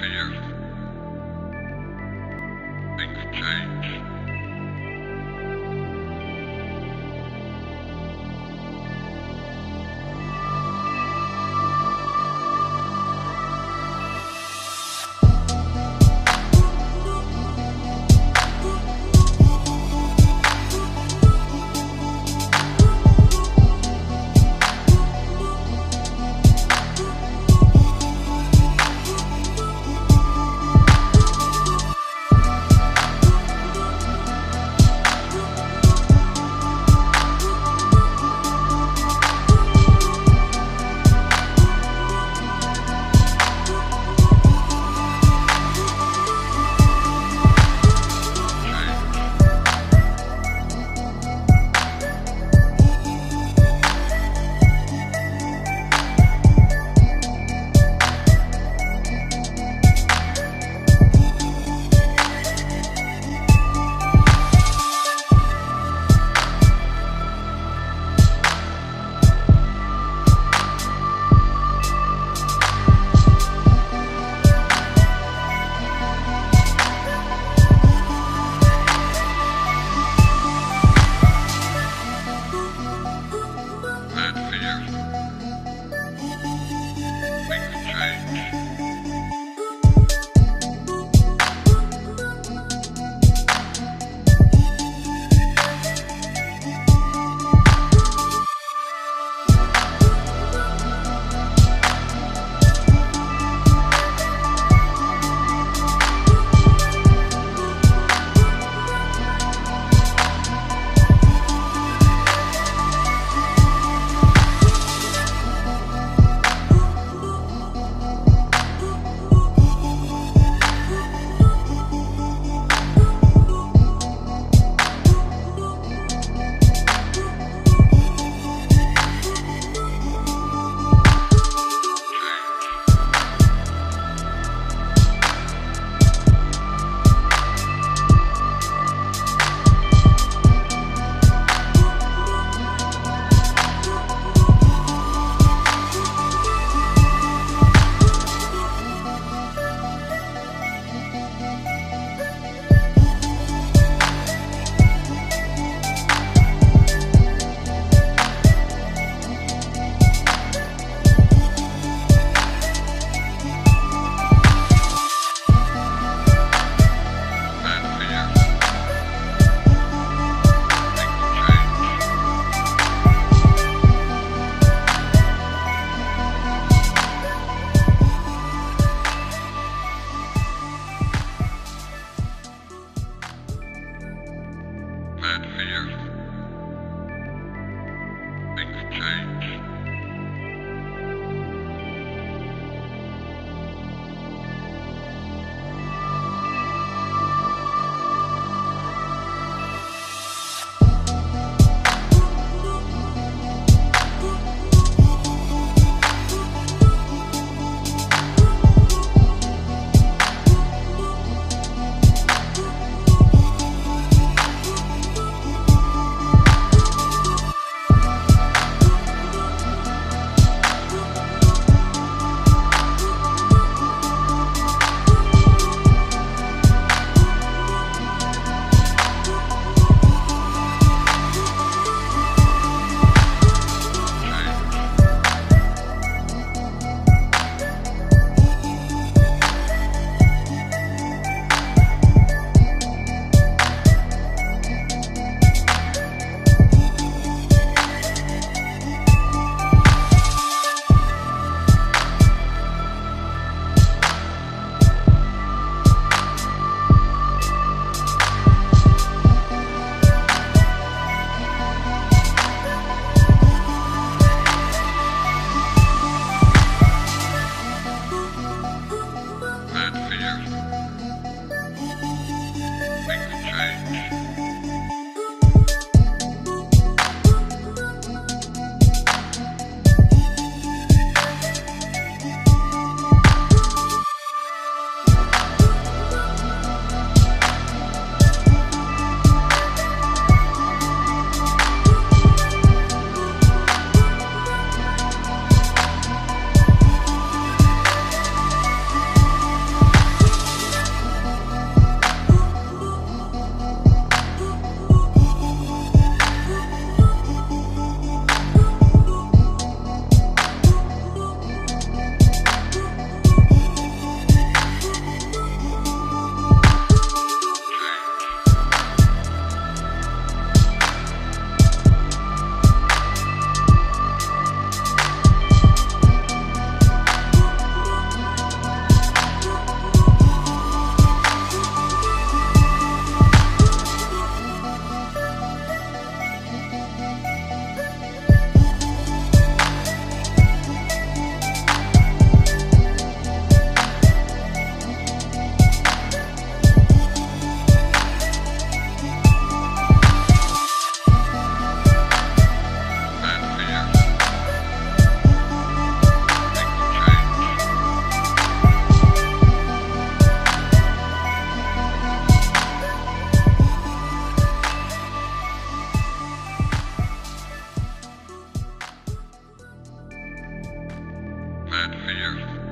fear, things change. Superior.